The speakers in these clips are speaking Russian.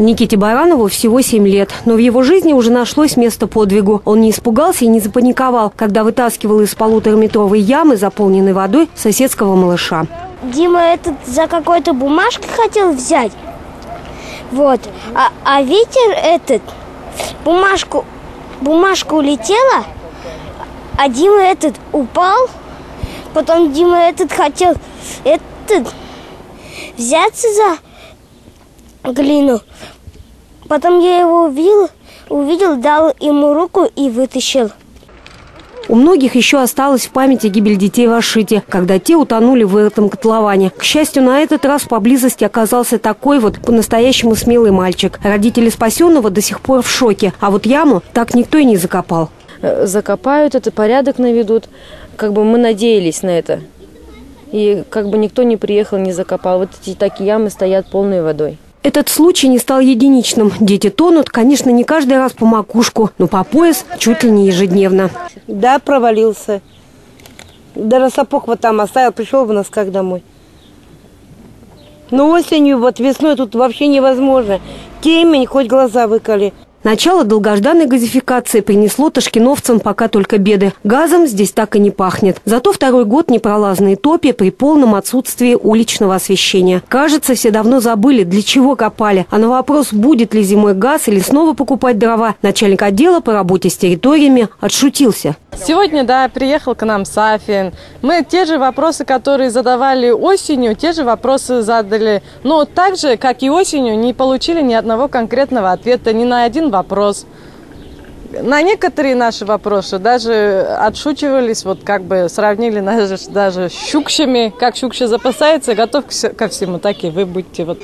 Никите Баранову всего 7 лет, но в его жизни уже нашлось место подвигу. Он не испугался и не запаниковал, когда вытаскивал из полутораметровой ямы, заполненной водой, соседского малыша. Дима этот за какой-то бумажкой хотел взять, вот, а ветер этот, бумажка улетела, а Дима этот упал, потом Дима этот хотел взяться за глину, потом я его увидел, дал ему руку и вытащил. У многих еще осталась в памяти гибель детей в Ашите, когда те утонули в этом котловане. К счастью, на этот раз поблизости оказался такой вот по-настоящему смелый мальчик. Родители спасенного до сих пор в шоке, а вот яму так никто и не закопал. Закопают, это порядок наведут. Как бы мы надеялись на это. И как бы никто не приехал, не закопал. Вот эти такие ямы стоят полной водой. Этот случай не стал единичным. Дети тонут, конечно, не каждый раз по макушку, но по пояс чуть ли не ежедневно. Да, провалился. Даже сапог вот там оставил, пришел в носках домой. Но осенью, вот весной тут вообще невозможно. Темень, хоть глаза выколи. Начало долгожданной газификации принесло ташкиновцам пока только беды. Газом здесь так и не пахнет. Зато второй год непролазные топи при полном отсутствии уличного освещения. Кажется, все давно забыли, для чего копали. А на вопрос, будет ли зимой газ или снова покупать дрова, начальник отдела по работе с территориями отшутился. Сегодня, да, приехал к нам Сафин. Мы те же вопросы, которые задавали осенью, те же вопросы задали. Но так же, как и осенью, не получили ни одного конкретного ответа, ни на один вопрос. На некоторые наши вопросы даже отшучивались, вот как бы сравнили нас даже с щукшами, как щукша запасается, готов ко всему, так и вы будьте вот.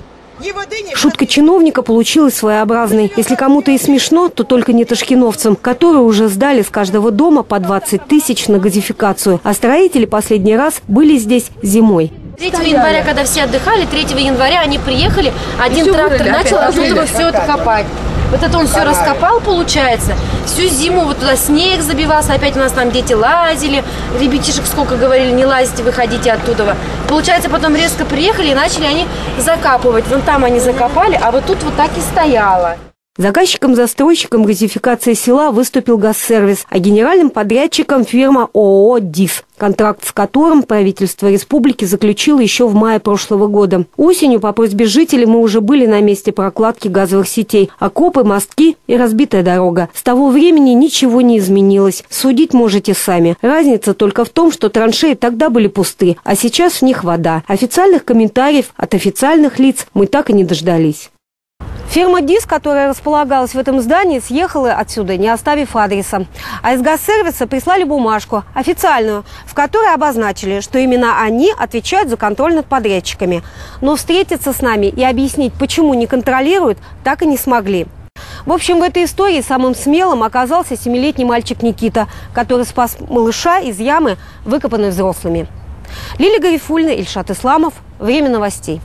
Шутка чиновника получилась своеобразной. Если кому-то и смешно, то только не ташкиновцам, которые уже сдали с каждого дома по 20 тысяч на газификацию. А строители последний раз были здесь зимой. 3 января, когда все отдыхали, 3 января они приехали, один трактор начал оттуда все это копать. Вот это он все раскопал, получается. Всю зиму вот туда снег забивался. Опять у нас там дети лазили. Ребятишек сколько говорили, не лазите, выходите оттуда. Получается, потом резко приехали и начали они закапывать. Вон там они закопали, а вот тут вот так и стояло. Заказчиком-застройщиком газификации села выступил «Газсервис», а генеральным подрядчиком фирма ООО «ДИС», контракт с которым правительство республики заключило еще в мае прошлого года. Осенью по просьбе жителей мы уже были на месте прокладки газовых сетей, окопы, мостки и разбитая дорога. С того времени ничего не изменилось. Судить можете сами. Разница только в том, что траншеи тогда были пусты, а сейчас в них вода. Официальных комментариев от официальных лиц мы так и не дождались. Фирма «ДИС», которая располагалась в этом здании, съехала отсюда, не оставив адреса. А из «Газсервиса» прислали бумажку, официальную, в которой обозначили, что именно они отвечают за контроль над подрядчиками. Но встретиться с нами и объяснить, почему не контролируют, так и не смогли. В общем, в этой истории самым смелым оказался 7-летний мальчик Никита, который спас малыша из ямы, выкопанной взрослыми. Лиля Гарифуллина, Ильшат Исламов. Время новостей.